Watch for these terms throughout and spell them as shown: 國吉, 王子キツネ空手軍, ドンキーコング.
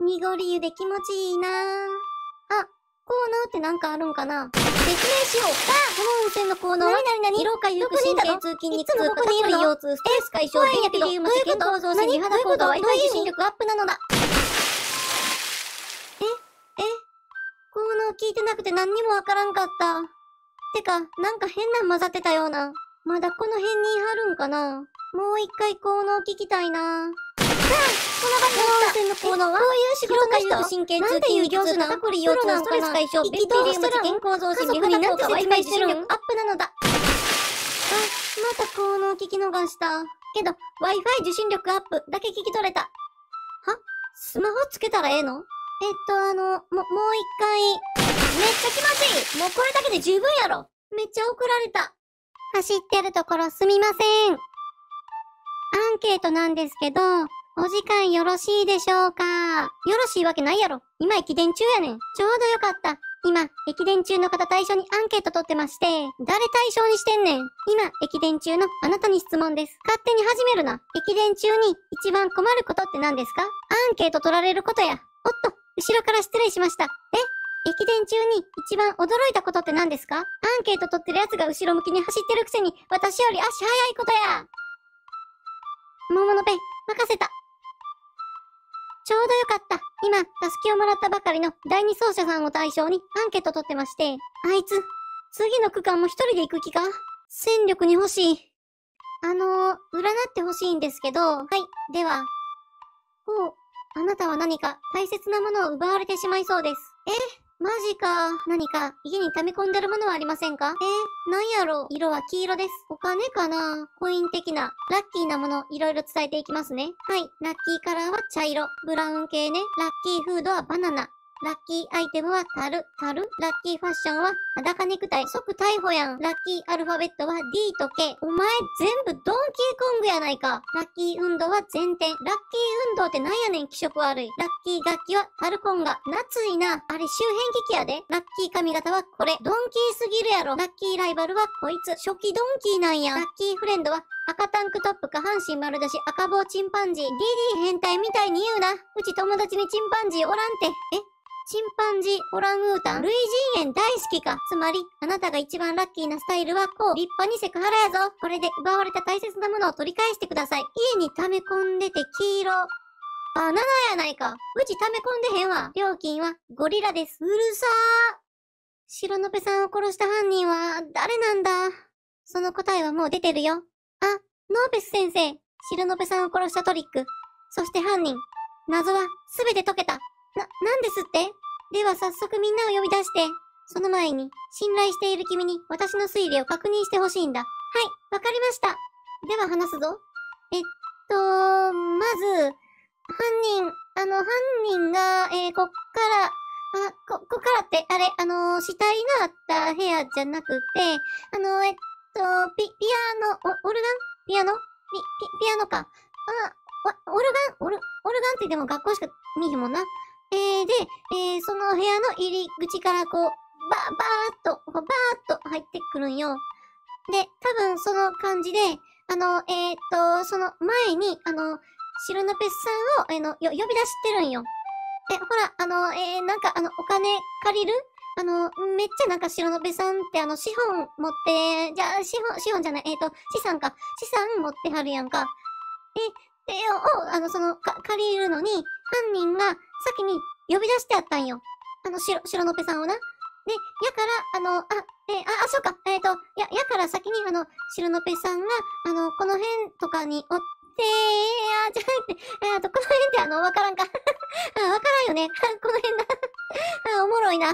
濁り湯で気持ちいいなぁ。あ、コーナーってなんかあるんかな。説明しよう。あ、本温泉のコーナーは疲労回復、神経痛、筋肉痛、肩こり、腰痛、ストレス解消、低血糖、リウム、子宮構造、肌構造、愛体、受信力アップなのだ。コーナー聞いてなくて何にもわからんかった。てか、なんか変なん混ざってたような。まだこの辺に貼るんかな。もう一回コーナー聞きたいなぁ。この場所に行った。こういう仕事の人、神経痛、筋肉痛、肩こり、腰痛、ストレス解消、便秘、リウム、健康増進、肌効果、愛体、受信力アップなのだ。あ、また効能聞き逃した。けど、Wi-Fi 受信力アップだけ聞き取れた。は？スマホつけたらええの？もう一回。めっちゃ気持ちいい！もうこれだけで十分やろ！めっちゃ送られた。走ってるところすみません。アンケートなんですけど、お時間よろしいでしょうか？よろしいわけないやろ。今駅伝中やねん。ちょうどよかった。今、駅伝中の方対象にアンケート取ってまして、誰対象にしてんねん。今、駅伝中のあなたに質問です。勝手に始めるな。駅伝中に一番困ることって何ですか？アンケート取られることや。おっと、後ろから失礼しました。駅伝中に一番驚いたことって何ですか？アンケート取ってるやつが後ろ向きに走ってるくせに、私より足早いことや。桃のペン、任せた。ちょうどよかった。今、たすきをもらったばかりの第二走者さんを対象にアンケート取ってまして、あいつ、次の区間も一人で行く気か？戦力に欲しい。占って欲しいんですけど、はい、では。ほう、あなたは何か大切なものを奪われてしまいそうです。マジか。何か、家に溜め込んでるものはありませんか？なんやろう。色は黄色です。お金かな？コイン的な、ラッキーなもの、いろいろ伝えていきますね。はい。ラッキーカラーは茶色。ブラウン系ね。ラッキーフードはバナナ。ラッキーアイテムはタル。ラッキーファッションは裸ネクタイ。即逮捕やん。ラッキーアルファベットは D と K。お前、全部ドンキーコングやないか。ラッキー運動は前転。ラッキー運動ってなんやねん、気色悪い。ラッキー楽器はタルコンガ。夏いな。あれ、周辺機器やで。ラッキー髪型はこれ。ドンキーすぎるやろ。ラッキーライバルはこいつ。初期ドンキーなんや。ラッキーフレンドは赤タンクトップ下半身丸出し赤棒チンパンジー。DD 変態みたいに言うな。うち友達にチンパンジーおらんて。チンパンジー、オランウータン、類人猿大好きか。つまり、あなたが一番ラッキーなスタイルはこう。立派にセクハラやぞ。これで奪われた大切なものを取り返してください。家に溜め込んでて黄色。バナナやないか。うち溜め込んでへんわ。料金はゴリラです。うるさー。白のべさんを殺した犯人は誰なんだ。その答えはもう出てるよ。あ、ノーベス先生。白のべさんを殺したトリック。そして犯人。謎はすべて解けた。なんですって？では早速みんなを呼び出して、その前に、信頼している君に私の推理を確認してほしいんだ。はい、わかりました。では話すぞ。まず、犯人が、こっからって、あれ、死体があった部屋じゃなくて、ピアノか。オルガンってでも学校しか見ひんもんな。その部屋の入り口からこう、バーっと入ってくるんよ。で、多分その感じで、その前に、白のペスさんを、呼び出してるんよ。で、ほら、なんかお金借りる？めっちゃなんか白のべさんって資本持って、じゃあ、資本じゃない、資産持ってはるやんか。で、借りるのに、犯人が先に呼び出してあったんよ。白のぺさんをな。で、やから、そうか、やから先に白のぺさんが、この辺とかにおって、じゃなくて、この辺ってわからんか。わからんよね。この辺だ。おもろいな。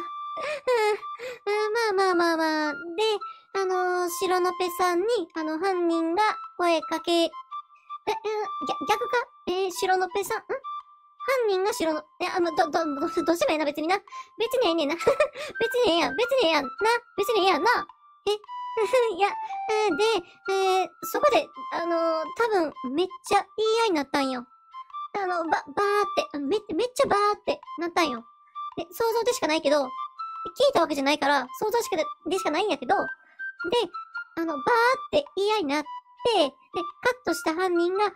まあ。で、白のぺさんに、犯人が声かけ、逆か？白のぺさん、犯人が白の、どうしてもええな、別にな。別にええねんな。別にええやんな。いや、そこで、多分、めっちゃ言い合いになったんよ。ばーって、めっちゃばーってなったんよ。で、想像でしかないけど、聞いたわけじゃないから、想像でしかないんやけど、で、ばーって言い合いになって、で、カットした犯人が、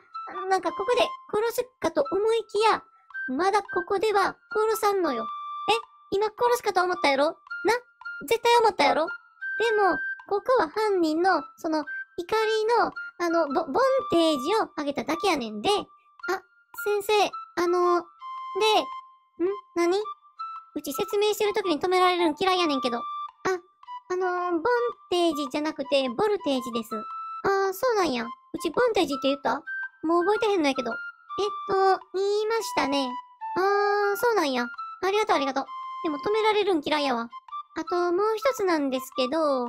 なんかここで殺すかと思いきや、まだここでは殺さんのよ。え、今殺すかと思ったやろな、絶対思ったやろ。でも、ここは犯人の、その、怒りの、ボンテージを上げただけやねんで、あ、先生、で、何？うち説明してるときに止められるの嫌いやねんけど。ボンテージじゃなくて、ボルテージです。ああ、そうなんや。うちボンテージって言った？もう覚えてへんのやけど。言いましたね。ああ、そうなんや。ありがとうありがとう。でも止められるん嫌いやわ。あと、もう一つなんですけど、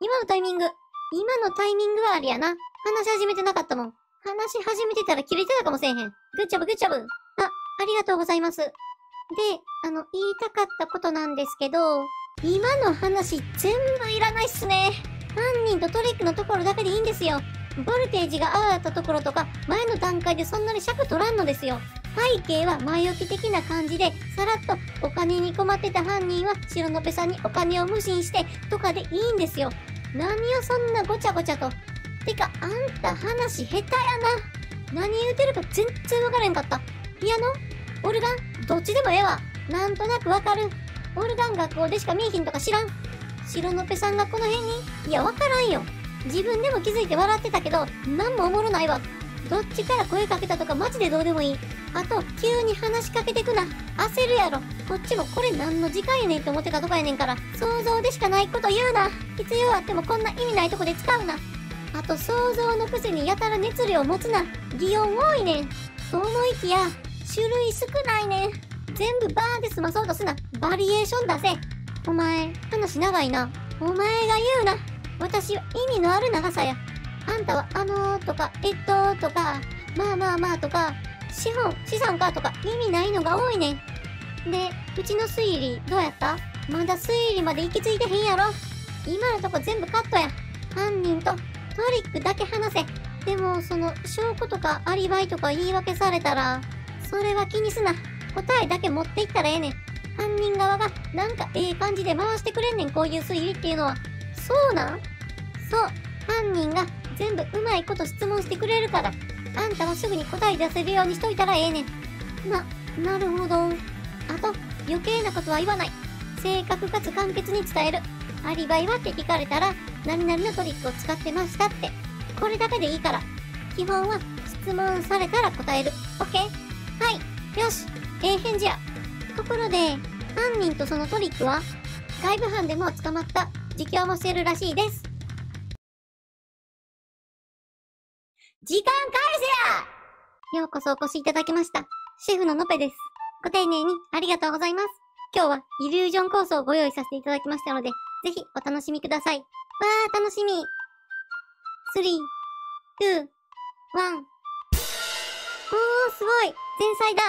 今のタイミング。今のタイミングはあれやな。話し始めてなかったもん。話し始めてたら切れてたかもしれへん。グッジョブグッジョブ。ありがとうございます。で、言いたかったことなんですけど、今の話全部いらないっすね。犯人とトリックのところだけでいいんですよ。ボルテージが上がったところとか、前の段階でそんなに尺取らんのですよ。背景は前置き的な感じで、さらっとお金に困ってた犯人は白のべさんにお金を無心してとかでいいんですよ。何をそんなごちゃごちゃと。てか、あんた話下手やな。何言うてるか全然わからへんかった。ピアノ？オルガン？どっちでもええわ。なんとなくわかる。オルガン学校でしか見えひんとか知らん。白のぺさんがこの辺に？いや、わからんよ。自分でも気づいて笑ってたけど、なんもおもろないわ。どっちから声かけたとかマジでどうでもいい。あと、急に話しかけてくな。焦るやろ。こっちもこれ何の時間やねんって思ってたとこやねんから。想像でしかないこと言うな。必要あってもこんな意味ないとこで使うな。あと、想像のくせにやたら熱量持つな。擬音多いねん。と思いきや、種類少ないねん。全部バーで済まそうとすな。バリエーション出せ。お前、話長いな。お前が言うな。私は意味のある長さや。あんたはとか、とか、まあまあまあとか、資産かとか意味ないのが多いねん。で、うちの推理どうやった？まだ推理まで行き着いてへんやろ。今のとこ全部カットや。犯人とトリックだけ話せ。でも、その、証拠とかアリバイとか言い訳されたら、それは気にすな。答えだけ持っていったらええねん。犯人側がなんかええ感じで回してくれんねん、こういう推理っていうのは。そうなん？そう。犯人が全部うまいこと質問してくれるから、あんたはすぐに答え出せるようにしといたらええねん。なるほど。あと、余計なことは言わない。正確かつ簡潔に伝える。アリバイはって聞かれたら、何々のトリックを使ってましたって。これだけでいいから。基本は質問されたら答える。オッケー？はい。よし。返事や。ところで、犯人とそのトリックは、外部犯でも捕まった。自供もしてるらしいです。時間返せや！ようこそお越しいただきました。シェフののぺです。ご丁寧にありがとうございます。今日はイリュージョンコースをご用意させていただきましたので、ぜひお楽しみください。わー、楽しみ。3、2、1。おー、すごい。天才だ。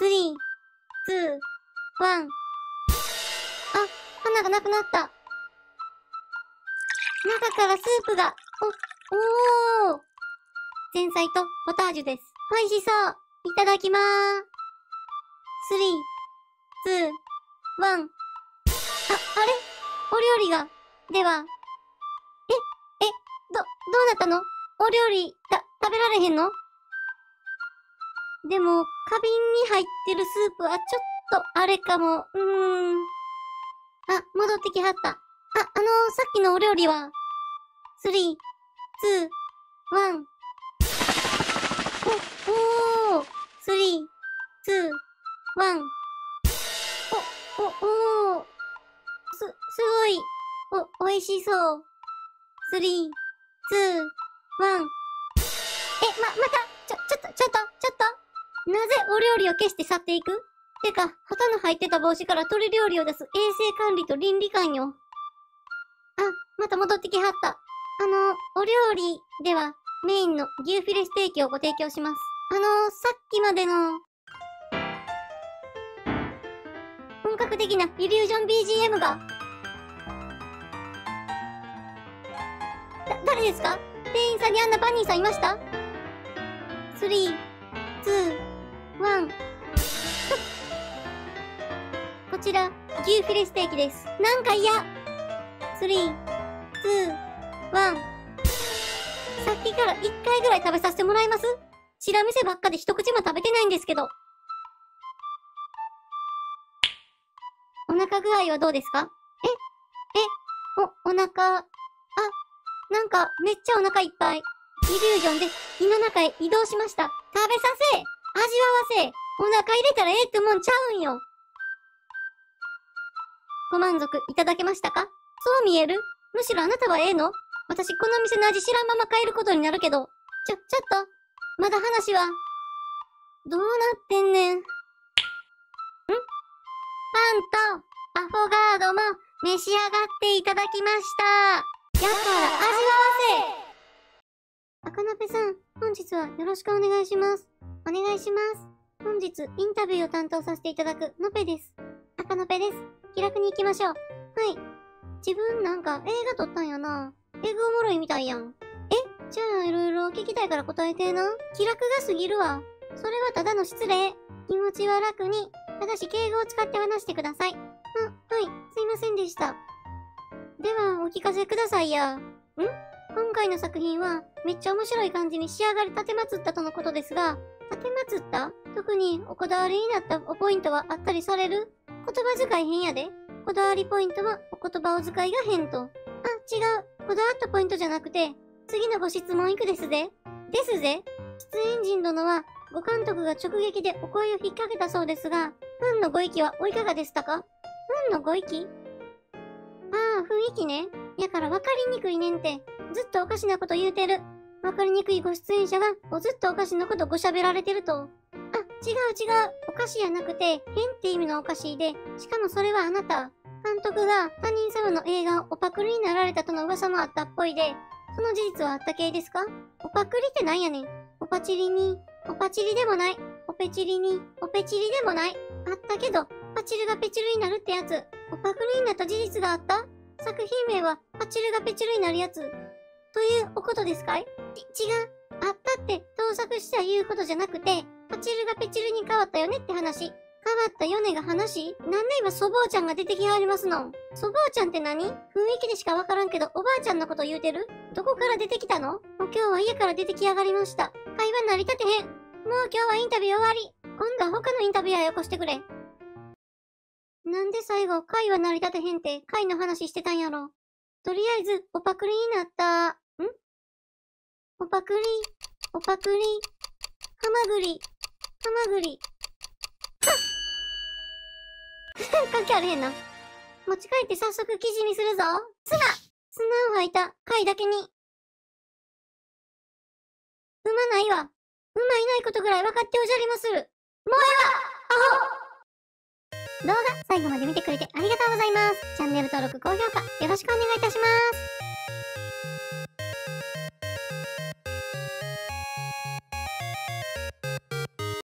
3、2、1。あ、花がなくなった。中からスープが、おー、前菜とポタージュです。美味しそう。いただきまーす。3、2、1。あれ？お料理が、では、どうなったの？お料理、食べられへんの？でも、花瓶に入ってるスープはちょっとあれかも、あ、戻ってきはった。さっきのお料理は、3、2、1。お、おー。3、2、1。おー。すごい。おいしそう。3、2、1。ちょっと。なぜお料理を消して去っていく？てか、旗の入ってた帽子から鳥料理を出す衛生管理と倫理観よ。あ、また戻ってきはった。お料理ではメインの牛フィレステーキをご提供します。さっきまでの、本格的なイリュージョン BGM が、誰ですか？店員さんにあんなバニーさんいました？3、2、1。こちら、牛フィレステーキです。なんか嫌。3、2、1。さっきから1回ぐらい食べさせてもらいます？チラ見せばっかで一口も食べてないんですけど。お腹具合はどうですか？お腹、なんかめっちゃお腹いっぱい。イリュージョンで胃の中へ移動しました。食べさせ、味わわせ、お腹入れたらええってもんちゃうんよ。ご満足いただけましたか？そう見える？むしろあなたはええの？私この店の味知らんまま帰ることになるけど。ちょっと、まだ話は。どうなってんねん。パンとアフォガードも召し上がっていただきました。やから味わわせ。赤鍋さん、本日はよろしくお願いします。お願いします。本日インタビューを担当させていただくのぺです。赤のぺです。気楽に行きましょう。はい。自分なんか映画撮ったんやな。映画おもろいみたいやん。じゃあいろいろ聞きたいから答えてーな。気楽が過ぎるわ。それはただの失礼。気持ちは楽に、ただし敬語を使って話してください。はい、すいませんでした。では、お聞かせくださいや。今回の作品は、めっちゃ面白い感じに仕上がり立てまつったとのことですが、立てまつった？特におこだわりになったおポイントはあったりされる？言葉遣い変やで。こだわりポイントは、お言葉を遣いが変と。あ、違う。こだわったポイントじゃなくて、次のご質問いくですぜ。ですぜ。出演陣殿は、ご監督が直撃でお声を引っ掛けたそうですが、ファンのご意気はおいかがでしたか？ファンのご意気？雰囲気ね。やから分かりにくいねんて。ずっとおかしなこと言うてる。分かりにくいご出演者が、ずっとおかしなことご喋られてると。違う。おかしやなくて、変って意味のおかしいで、しかもそれはあなた。監督が他人様の映画をおパクリになられたとの噂もあったっぽいで、その事実はあった系ですか？おパクリってなんやねん。おパチリに、おパチリでもない。おペチリに、おペチリでもない。あったけど、パチルがペチルになるってやつ。おパクリになった事実があった？作品名は、パチルがペチルになるやつ。というおことですかい？違う。あったって、盗作したいうことじゃなくて、パチルがペチルに変わったよねって話。変わったよねが話？なんで今そぼうちゃんが出てきはりますの？そぼうちゃんって何？雰囲気でしかわからんけど、おばあちゃんのこと言うてる？どこから出てきたの？もう今日は家から出てきやがりました。会話成り立てへん。もう今日はインタビュー終わり。今度は他のインタビュアーよこしてくれ。なんで最後、会話成り立てへんって、会の話してたんやろ。とりあえず、おパクリになった。おパクリ、はまぐり。関係あれへんな。持ち帰って早速記事にするぞ。砂を吐いた貝だけに。産まないわ。産まいないことぐらい分かっておじゃりまする。もうええわ、アホ。動画最後まで見てくれてありがとうございます。チャンネル登録、高評価よろしくお願いいたします。